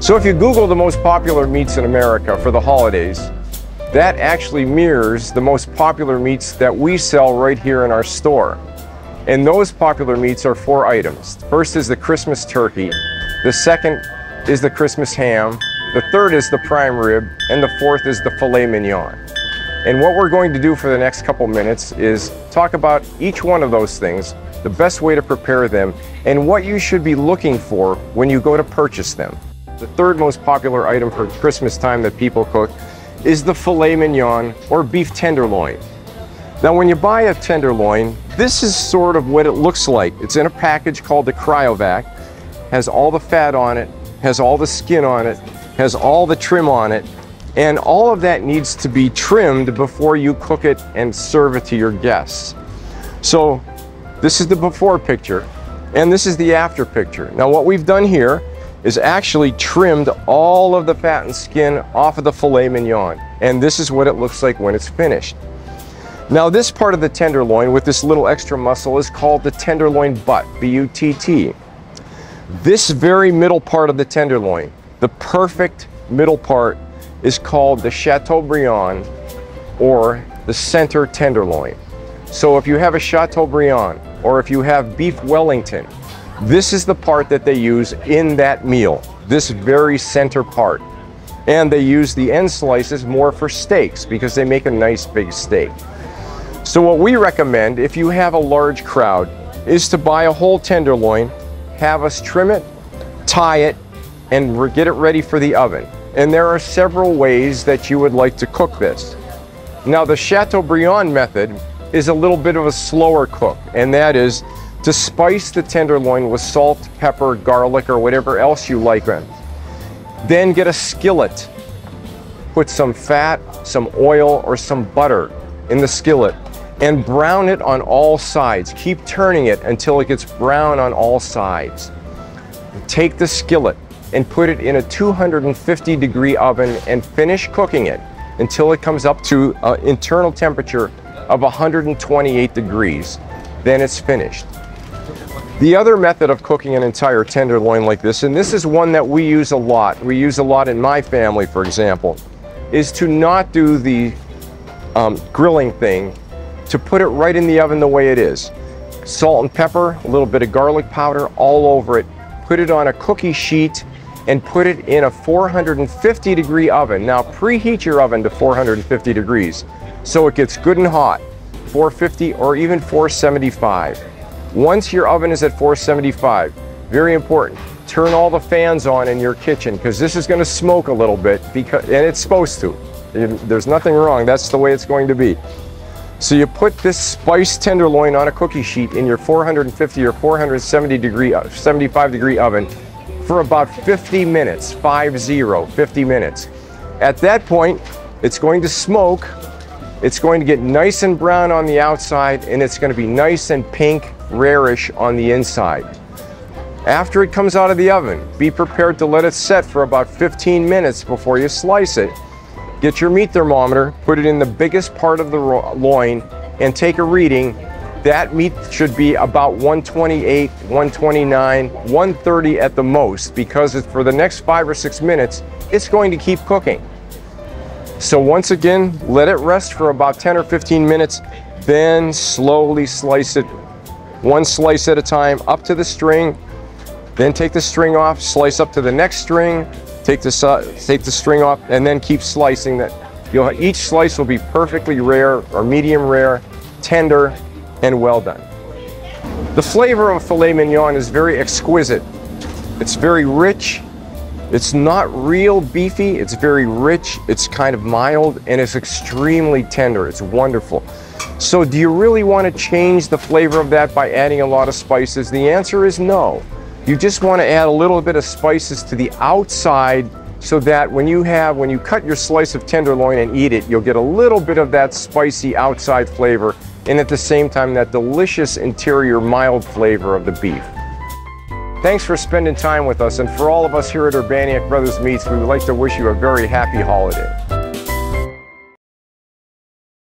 So if you Google the most popular meats in America for the holidays, that actually mirrors the most popular meats that we sell right here in our store. And those popular meats are 4 items. First is the Christmas turkey, the second is the Christmas ham, the third is the prime rib, and the fourth is the filet mignon. And what we're going to do for the next couple minutes is talk about each one of those things, the best way to prepare them, and what you should be looking for when you go to purchase them. The third most popular item for Christmas time that people cook is the filet mignon or beef tenderloin. Now when you buy a tenderloin, this is sort of what it looks like. It's in a package called the Cryovac, has all the fat on it, has all the skin on it, has all the trim on it, and all of that needs to be trimmed before you cook it and serve it to your guests. So this is the before picture and this is the after picture. Now what we've done here is actually trimmed all of the fat and skin off of the filet mignon, and this is what it looks like when it's finished. Now this part of the tenderloin with this little extra muscle is called the tenderloin butt, B-U-T-T. This very middle part of the tenderloin, the perfect middle part, is called the Chateaubriand or the center tenderloin. So if you have a Chateaubriand or if you have beef Wellington, this is the part that they use in that meal, this very center part. And they use the end slices more for steaks because they make a nice big steak. So what we recommend if you have a large crowd is to buy a whole tenderloin, have us trim it, tie it, and get it ready for the oven. And there are several ways that you would like to cook this. Now the Chateaubriand method is a little bit of a slower cook, and that is to spice the tenderloin with salt, pepper, garlic, or whatever else you like in. Then get a skillet, put some fat, some oil, or some butter in the skillet, and brown it on all sides. Keep turning it until it gets brown on all sides. Take the skillet and put it in a 250-degree oven and finish cooking it until it comes up to an internal temperature of 128 degrees. Then it's finished. The other method of cooking an entire tenderloin like this, and this is one that we use a lot, in my family, for example, is to not do the grilling thing, to put it right in the oven the way it is. Salt and pepper, a little bit of garlic powder all over it, put it on a cookie sheet, and put it in a 450-degree oven. Now preheat your oven to 450 degrees so it gets good and hot, 450 or even 475. Once your oven is at 475, very important, turn all the fans on in your kitchen because this is going to smoke a little bit, because, and it's supposed to. There's nothing wrong, that's the way it's going to be. So you put this spiced tenderloin on a cookie sheet in your 450 or 475-degree oven for about 50 minutes, 50 minutes. At that point, it's going to smoke. It's going to get nice and brown on the outside, and it's going to be nice and pink, rarish on the inside. After it comes out of the oven, be prepared to let it set for about 15 minutes before you slice it. Get your meat thermometer, put it in the biggest part of the loin, and take a reading. That meat should be about 128, 129, 130 at the most, because for the next 5 or 6 minutes, it's going to keep cooking. So once again, let it rest for about 10 or 15 minutes, then slowly slice it, one slice at a time, up to the string, then take the string off, slice up to the next string, take the string off, and then keep slicing that. Each slice will be perfectly rare or medium rare, tender, and well done. The flavor of filet mignon is very exquisite. It's very rich. It's not real beefy, it's very rich, it's kind of mild, and it's extremely tender, it's wonderful. So do you really want to change the flavor of that by adding a lot of spices? The answer is no. You just want to add a little bit of spices to the outside so that when you cut your slice of tenderloin and eat it, you'll get a little bit of that spicy outside flavor and at the same time that delicious interior mild flavor of the beef. Thanks for spending time with us, and for all of us here at Urbaniak Brothers Meats, we would like to wish you a very happy holiday.